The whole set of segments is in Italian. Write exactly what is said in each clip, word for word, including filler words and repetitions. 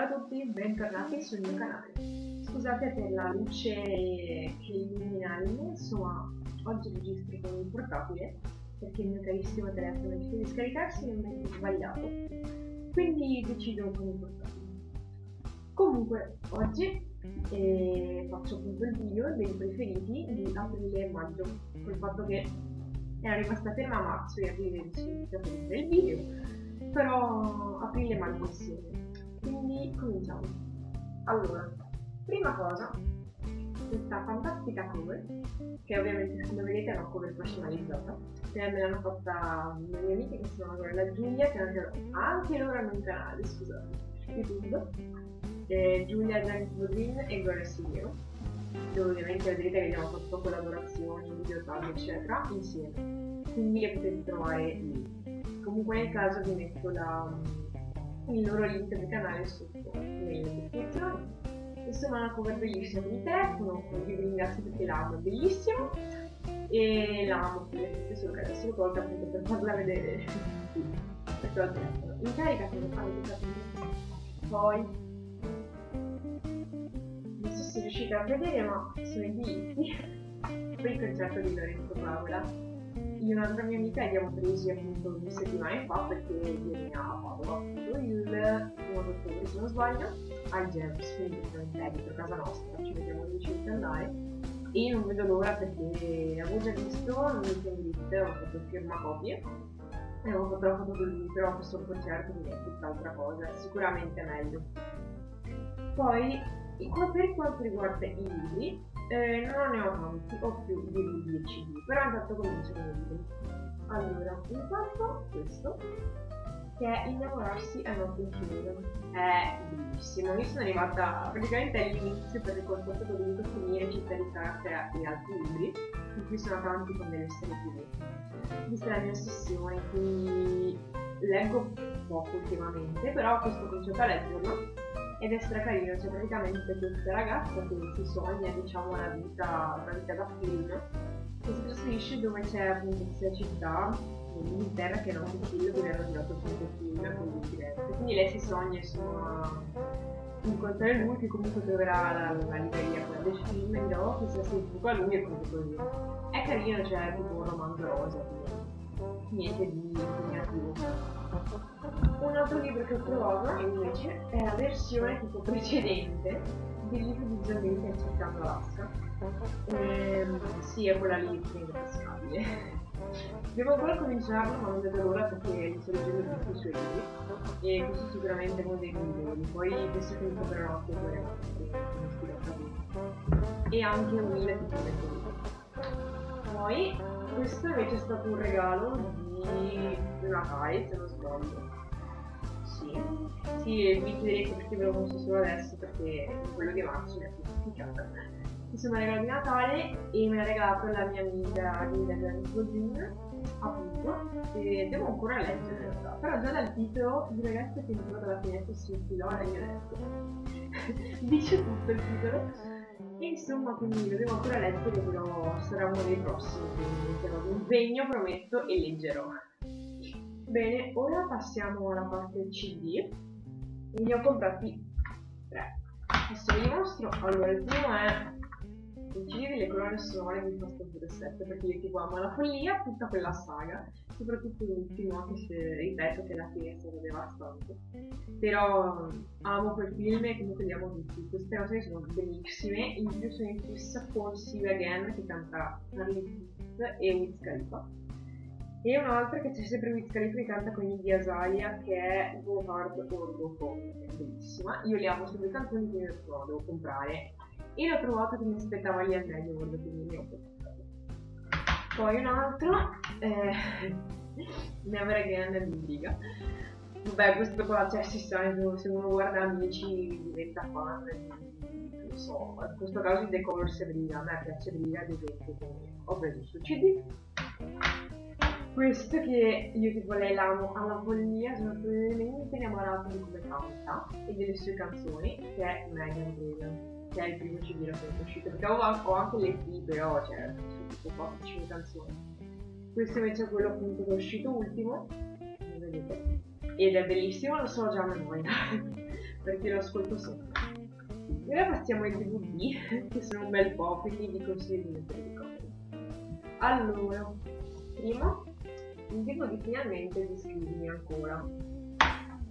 Ciao a tutti, bentornati sul mio canale. Scusate per la luce che illumina l'immenso, ma oggi registro con il portatile perché il mio carissimo telefono rischia di scaricarsi nel momento sbagliato, quindi decido con il portatile. Comunque, oggi eh, faccio appunto il video dei preferiti di aprile e maggio, col fatto che era rimasta ferma a marzo e aprile deciso di fare il video, però aprile e maggio insieme. Quindi cominciamo. Allora, prima cosa, questa fantastica cover, che ovviamente come vedete è una cover personalizzata, che me l'hanno fatta le mie amiche che sono la Giulia, che anche, anche loro hanno un canale, scusate, YouTube, eh, Giulia, John Green e Gloria, dove ovviamente vedrete che abbiamo fatto collaborazioni, video tag eccetera insieme, quindi le potete trovare lì. Comunque nel caso vi metto la... il loro link del canale sotto nella descrizione. Insomma, una cover bellissima di telefono, quindi vi ringrazio perché l'amo, è bellissima e l'amo perché solo che adesso l'ho tolta appunto per farla vedere perché ho telefono in carica, se lo fate capire. Poi non so se riuscite a vedere, ma sono i diritti per il concerto di Lorenzo Paola. Io e un'altra mia amica li abbiamo presi appunto due settimane fa, perché viene a Padova appunto il primo ottobre, se non sbaglio, al Gems, quindi è dentro casa nostra, ci vediamo lì di andare e non vedo l'ora perché l'avevo già visto, non mi sono vista, ho fatto il firmacopie e avevo fatto la foto con lui, però questo concerto mi è tutt'altra cosa, sicuramente meglio. Poi per quanto riguarda i libri, Eh, non ne ho tanti, ho più di dieci, però intanto comincio con i libri. Allora, intanto questo, che è Innamorarsi a notte chiusa, è bellissimo. Io sono arrivata praticamente all'inizio perché col fatto che ho dovuto finire Città di Carta e altri libri, in cui sono tanti con delle serie tivù. Questa è la mia ossessione, quindi leggo poco ultimamente, però questo concetto a leggerlo. Ed è stra carino, c'è cioè praticamente questa ragazza che si sogna, diciamo, una vita, una vita da film, che si trasferisce dove c'è appunto questa città dell'Inghilterra che non è un film dove hanno girato appunto film, quindi diverso. Quindi lei si sogna, insomma, incontrare lui, che comunque troverà la, la, la libreria con dei film e dopo che si ascolta a lui e tutto così. È carino, c'è cioè, tipo un romanzo rosa, quindi niente di impegnativo. Un altro libro che ho trovato invece è la versione tipo precedente del libro di John Green che è Cercando Alaska. Ehm, sì, è quella lì, quindi è passabile. Devo ancora cominciarlo, ma non vedo l'ora perché sto leggendo tutti i suoi libri e questo è sicuramente uno dei migliori. Poi questo che mi comprerò anche poi e anche un mille tipo del libro. Poi questo invece è stato un regalo di una Kai, se non sbaglio. Sì, sì, mi chiederete perché ve lo mostro solo adesso, perché quello che faccio mi è più complicata. Insomma, regalo di Natale e me l'ha regalato la mia amica Giulia Gosling, appunto, e devo ancora leggere in realtà, però già dal titolo di ragazza che entrò dalla finestra si infilò nel mio letto. Dice tutto il titolo. E insomma, quindi lo devo ancora leggere, però sarà uno dei prossimi, quindi sarò un impegno, prometto, e leggerò. Bene, ora passiamo alla parte del C D e ne ho comprati tre. Adesso vi mostro. Allora, il primo è il C D delle colonne sonore di Fast and Furious sette, perché io tipo amo la follia, tutta quella saga, soprattutto l'ultimo, che se ripeto che alla fine è stato devastante, però amo quel film e comunque li amo tutti. Queste cose sono bellissime, in più sono in fissa con Sylvia Again che canta Charlie Puth e Wiz Khalifa, e un'altra che c'è sempre Wiz Khalifa che canta con Iggy Azalea, che è Go Hard or Go Home, è bellissima. Io li amo sulle due canzoni, quindi no, devo comprare, e l'ho trovata che mi aspettava lì al meglio, quindi ne ho comprato. Poi un altro eh, Never Again di Briga. Vabbè, questo qua, cioè, si sa, se uno guarda Amici diventa fan, non so, in questo caso di The Colors Briga, a me piace Briga, ad esempio, quindi ho preso il suo C D. Questo che io tipo lei l'amo alla follia, sono probabilmente innamorata di come canta e delle sue canzoni, che è Meghan Trainor, che è il primo C D che è uscito, perché ho anche le P, però cioè tipo quattro cinque canzoni. Questo invece è quello appunto che è uscito ultimo, come vedete, ed è bellissimo, lo so già a memoria. perché lo ascolto sempre. E ora passiamo ai D V D, che sono un bel po', quindi vi consiglio di mettere di cose. Allora, primo, il D V D finalmente di Scrivimi Ancora.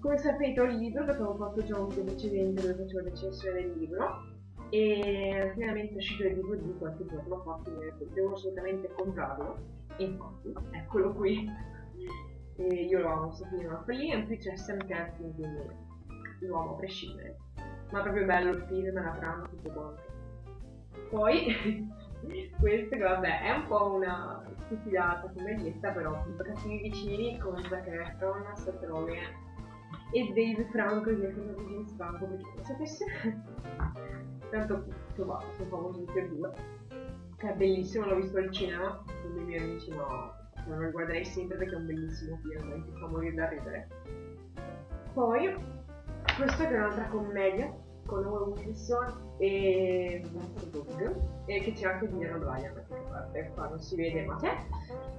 Come sapete ho il libro, perché avevo fatto già un video precedente dove facevo recensione del libro, e finalmente è uscito il D V D qualche giorno fa, quindi devo assolutamente comprarlo, e infatti eccolo qui. E io lo amo, se prima lì, e qui c'è Sam Camping, quindi lo amo a prescindere, ma è proprio bello il film, la trama, tutto quanto. Poi questo che vabbè è un po' una stupidata commedietta, però Cattivi vicini con Zac Efron, Stallone e Dave Franco, che è quello di Franco, perché lo sapesse. Tanto insomma sono famosi tutti e due, che è bellissimo, l'ho visto al cinema con dei miei amici, ma non lo guarderei sempre perché è un bellissimo film, ti fa morire da ridere. Poi questo che è un'altra commedia con Owen Wilson e Dog, e che c'è anche Dylan O'Brien, da qualche parte, qua non si vede ma c'è,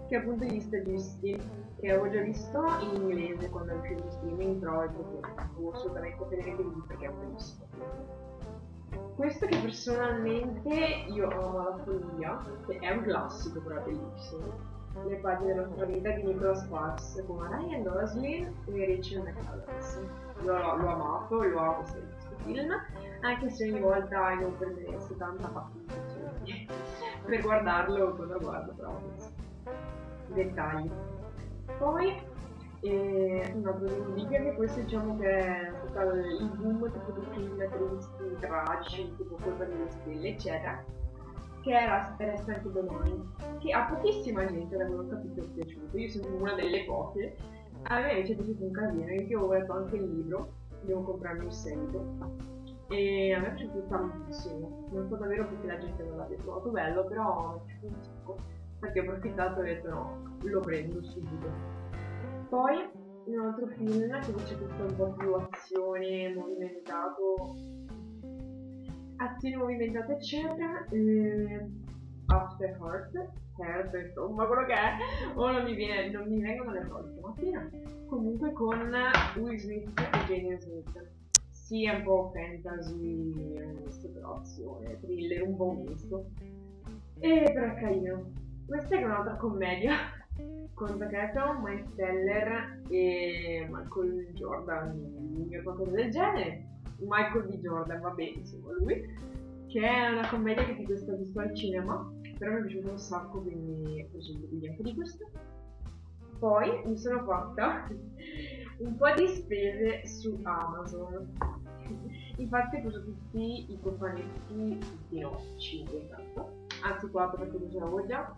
che è appunto Gli stagisti, che avevo già visto in inglese quando ero più in streaming, però è proprio devo assolutamente vedere il video perché è un bellissimo. Questo che personalmente io amo alla follia, che è un classico però bellissimo, Le pagine della nostra vita di Nicholas Sparks con Ryan Gosling e Rachel McAdams. L'ho, l'ho amato, lo amo sempre questo film, anche se ogni volta io prendo settanta pagine per guardarlo quando lo guardo, però dettagli. Poi eh, un altro video, che questo diciamo che è il boom tipo di film tristi, tragici, tipo Colpa delle stelle, eccetera, che era Resta anche domani, che a pochissima gente l'avevano capito e piaciuto, io sono una delle poche, a me invece è piaciuto un casino, io avevo letto anche il libro, devo comprarmi il seguito, e a me è piaciuto tantissimo, non so davvero perché la gente non l'abbia trovato bello, però mi è piaciuto un sacco, perché ho approfittato e ho detto no, lo prendo subito. Poi un altro film che c'è questo un po' più azione, movimentato, azioni movimentate eccetera, eh, After Heart, certo, insomma quello che è, o non mi, viene, non mi vengono le cose mattina, comunque con Will Smith e Jhené Smith, sì è un po' fantasy, però azione, thriller, un buon misto, e però è carino. Questa è un'altra commedia con Zac Efron, Miles Teller e Michael B. Jordan, o qualcosa del genere, Michael B. Jordan, va bene, insomma lui, che è una commedia che tipo è stata vista al cinema, però mi è piaciuto un sacco, quindi ho preso il video anche di questo. Poi mi sono fatta un po' di spese su Amazon, infatti ho preso tutti i cofanetti, tutti no, cinque intanto, anzi quattro perché non ce l'avevo già,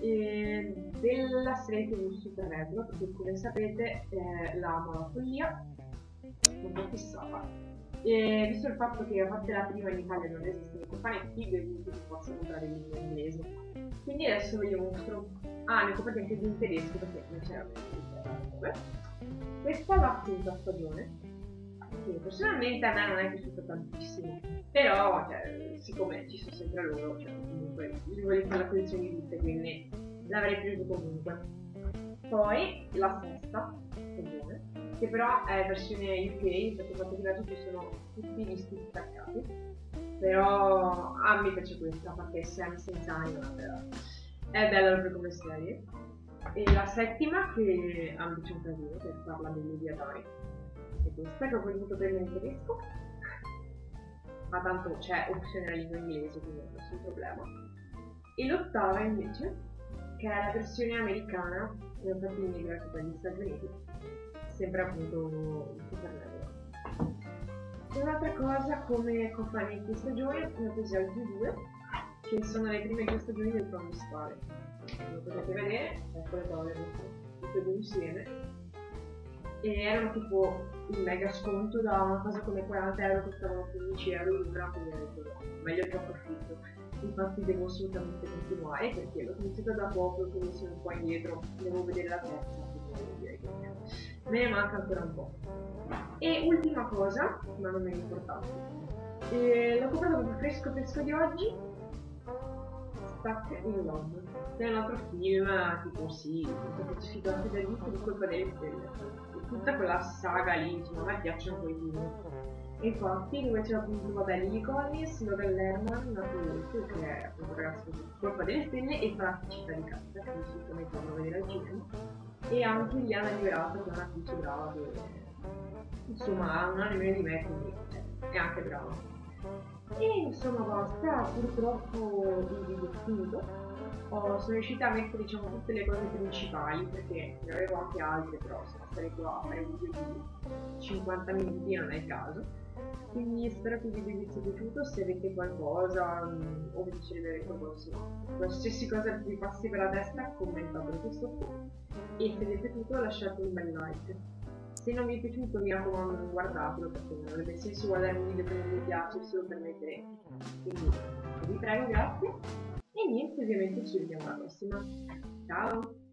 e della serie tv Supernatural, perché come sapete eh, la amo la follia, un po' fissata. E visto il fatto che a parte la prima in Italia non esistono i cofanetti, quindi si possono comprare in inglese, quindi adesso ve li mostro. Ah, ne ho comprati anche in tedesco perché non c'era niente. Questa è la quinta stagione, che personalmente a me non è piaciuta tantissimo, però cioè, siccome ci sono sempre loro, cioè, comunque li voglio fare la collezione di tutte, quindi l'avrei preso comunque. Poi la sesta stagione, che però è versione U K, perché quando arrivato ci sono tutti gli stili staccati, però a ah, me piace questa perché Sam senza anima è bella proprio come serie. E la settima che ha un casino, che parla dei mediatori, e questa che ho voluto prendere in tedesco, ma tanto c'è opzione alla lingua inglese, quindi non è nessun problema. E l'ottava invece, che è la versione americana, che ho fatto immigrati dagli Stati Uniti, sempre appunto Supernatural. E un'altra cosa come cofanetti di stagione, ne ho presi altri due, che sono le prime due stagioni del Tom Spare. Lo potete vedere, ecco le tavole, tutte e due insieme. E erano tipo il mega sconto da una cosa come quaranta euro, costavano quindici euro l'una, quindi ho detto no, meglio che approfitto. Infatti devo assolutamente continuare perché l'ho cominciata da poco, quindi sono qua indietro, devo vedere la terza. Me ne manca ancora un po'. E ultima cosa, ma non è importante, eh, l'ho comprato proprio fresco fresco di oggi, Stuck in Love, che è un altro film tipo sì, che ci si dà anche dal Colpa delle stelle, tutta quella saga lì, insomma a me piacciono quei film, Infatti lui faceva appunto, vabbè, Lily Collins, Logan Lerman, nato lui, che è appunto un ragazzo di Colpa delle Stelle e fa la città di Cassa, che tutti come fanno vedere al cinema, e anche Liana Liberato, che è una più brava, che insomma ha un anno meno di me, quindi cioè, è anche brava. E insomma basta, purtroppo di vestito. Oh, sono riuscita a mettere diciamo tutte le cose principali, perché ne avevo anche altre, però se stare qua a fare un video di cinquanta minuti non è il caso, quindi spero che il video vi sia piaciuto. Se avete qualcosa um, o vi piacerebbe qualcosa, qualsiasi cosa vi passi per la testa, commentate questo qui, e se vi è piaciuto lasciate un bel like. Se non vi è piaciuto mi raccomando non guardatelo, perché non avrebbe senso guardare un video che non vi piace solo per mettere, quindi vi prego, grazie. E niente, ovviamente ci vediamo alla prossima. Ciao!